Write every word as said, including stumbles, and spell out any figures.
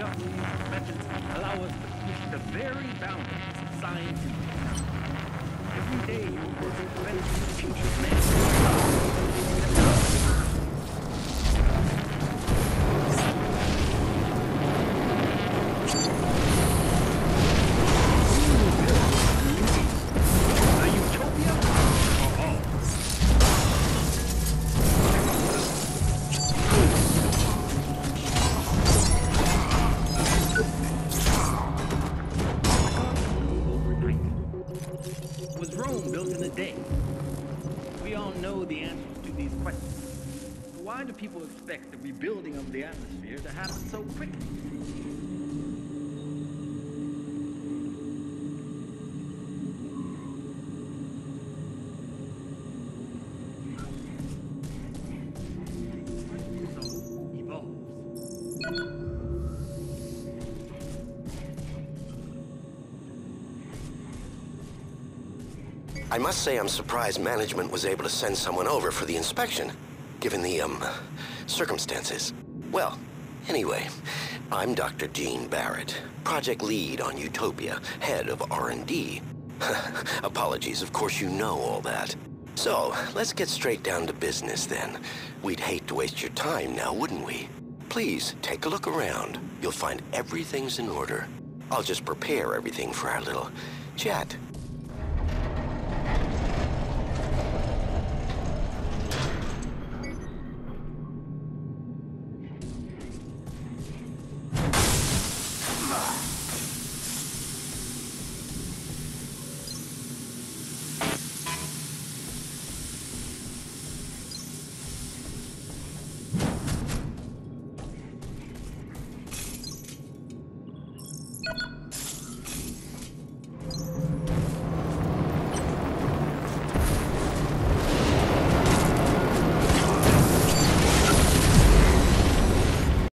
just methods allow us to push the very boundaries of science and technology. Every day we're working to benefit the future of mankind. People expect the rebuilding of the atmosphere to happen so quickly. I must say I'm surprised management was able to send someone over for the inspection, given the, um, circumstances. Well, anyway, I'm Doctor Gene Barrett, project lead on Utopia, head of R and D. Apologies, of course you know all that. So, let's get straight down to business then. We'd hate to waste your time now, wouldn't we? Please, take a look around. You'll find everything's in order. I'll just prepare everything for our little chat. You